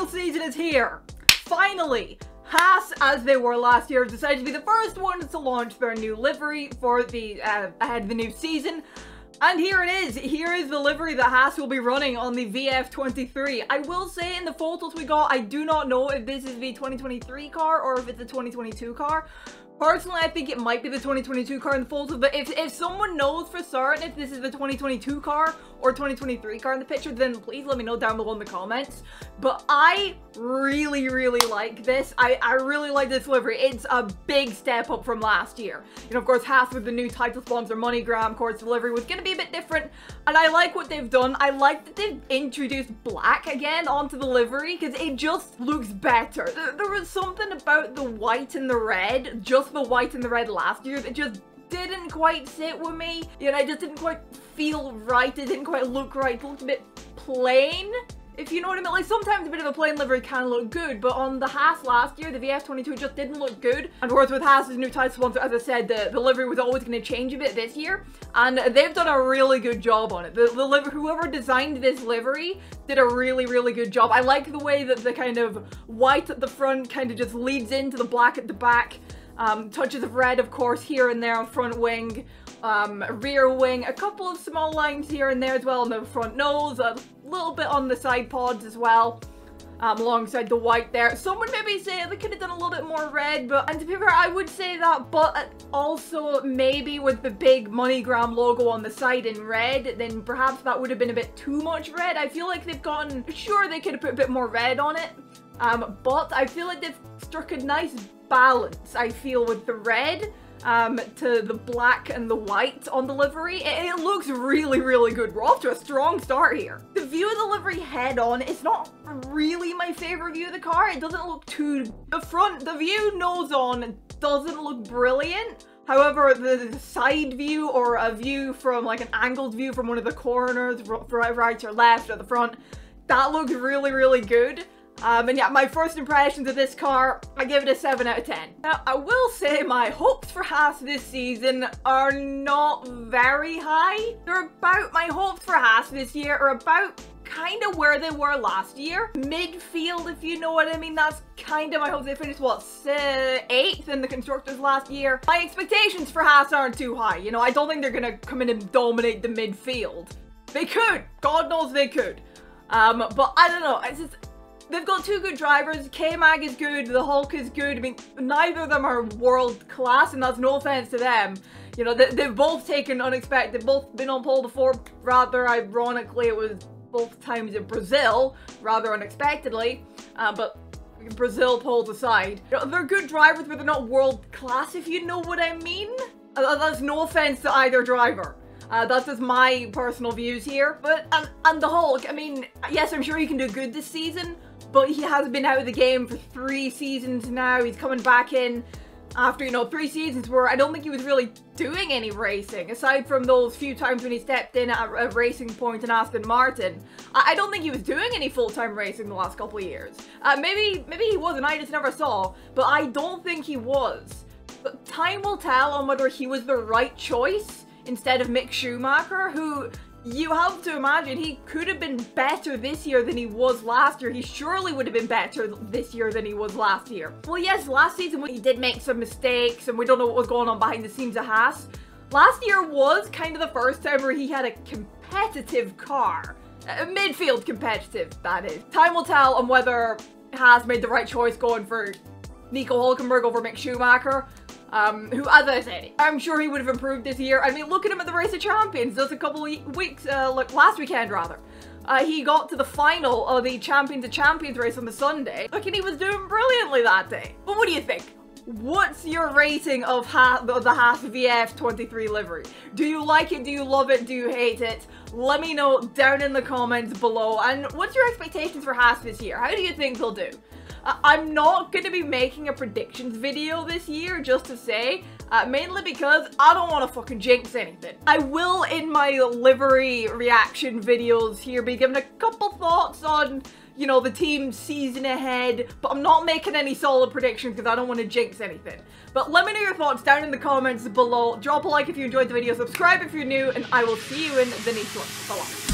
Champions season is here! Finally! Haas, as they were last year, decided to be the first ones to launch their new livery for the ahead of the new season. And here it is! Here is the livery that Haas will be running on the VF23. I will say in the photos we got, I do not know if this is the 2023 car or if it's the 2022 car. Personally, I think it might be the 2022 car in the photos, but if someone knows for certain if this is the 2022 car or 2023 car in the picture, then please let me know down below in the comments. But I really like this. I really like this livery. It's a big step up from last year. You know, of course, Haas with the new title sponsor MoneyGram, of course, the livery was going to be a bit different, and I like what they've done. I like that they've introduced black again onto the livery, because it just looks better. There was something about the white and the red, just the white and the red last year, that just didn't quite sit with me. You know, it just didn't quite feel right. It didn't quite look right. It looked a bit plain, if you know what I mean. Like, sometimes a bit of a plain livery can look good, but on the Haas last year, the VF22 just didn't look good. And whereas with Haas's new title sponsor, as I said, the livery was always going to change a bit this year, and they've done a really good job on it. The livery, whoever designed this livery did a really good job. I like the way that the kind of white at the front kind of just leads into the black at the back. Touches of red, of course, here and there on front wing, rear wing, a couple of small lines here and there as well on the front nose, a little bit on the side pods as well, alongside the white there. Some would maybe say they could have done a little bit more red, but, and to be fair, I would say that, but also maybe with the big MoneyGram logo on the side in red, then perhaps that would have been a bit too much red. I feel like they've gotten, sure, they could have put a bit more red on it, but I feel like they've struck a nice balance, I feel, with the red to the black and the white on the livery. It looks really good. We're off to a strong start here. The view of the livery head on, it's not really my favorite view of the car. It doesn't look too... The view nose on doesn't look brilliant. However, the side view, or a view from like an angled view from one of the corners, right or left or the front, that looks really good. And yeah, my first impressions of this car, I give it a 7 out of 10. Now, I will say my hopes for Haas this season are not very high. They're about, my hopes for Haas this year are about kind of where they were last year. Midfield, if you know what I mean. That's kind of my hopes. They finished, what, 8th in the Constructors last year. My expectations for Haas aren't too high. You know, I don't think they're going to come in and dominate the midfield. They could. God knows they could. But I don't know. It's just... They've got two good drivers, K-Mag is good, the Hulk is good. I mean, neither of them are world class, and that's no offense to them. You know, they've both taken unexpected, they've both been on pole before, rather ironically, it was both times in Brazil, rather unexpectedly, but Brazil poles aside. You know, they're good drivers, but they're not world class, if you know what I mean. That's no offense to either driver. That's just my personal views here. But, and the Hulk, I mean, yes, I'm sure he can do good this season, but he has been out of the game for 3 seasons now. He's coming back in after, you know, 3 seasons where I don't think he was really doing any racing. Aside from those few times when he stepped in at a racing point in Aston Martin. I don't think he was doing any full-time racing the last couple of years. Maybe he was and I just never saw, but I don't think he was. But time will tell on whether he was the right choice instead of Mick Schumacher, who... You have to imagine he could have been better this year than he was last year. He surely would have been better this year than he was last year. Well, yes, last season he did make some mistakes and we don't know what was going on behind the scenes at Haas. Last year was kind of the first time where he had a competitive car. A midfield competitive, that is. Time will tell on whether Haas made the right choice going for Nico Hulkenberg over Mick Schumacher. Who, as I said, I'm sure he would have improved this year. I mean, look at him at the Race of Champions just a couple of weeks, like last weekend rather. He got to the final of the Champions of Champions race on the Sunday. Look, and he was doing brilliantly that day. But what do you think? What's your rating of the Haas VF23 livery? Do you like it? Do you love it? Do you hate it? Let me know down in the comments below. And what's your expectations for Haas this year? How do you think they'll do? I'm not going to be making a predictions video this year, just to say, mainly because I don't want to fucking jinx anything. I will, in my livery reaction videos here, be giving a couple thoughts on, you know, the team's season ahead, but I'm not making any solid predictions because I don't want to jinx anything. But let me know your thoughts down in the comments below. Drop a like if you enjoyed the video, subscribe if you're new, and I will see you in the next one. Bye-bye.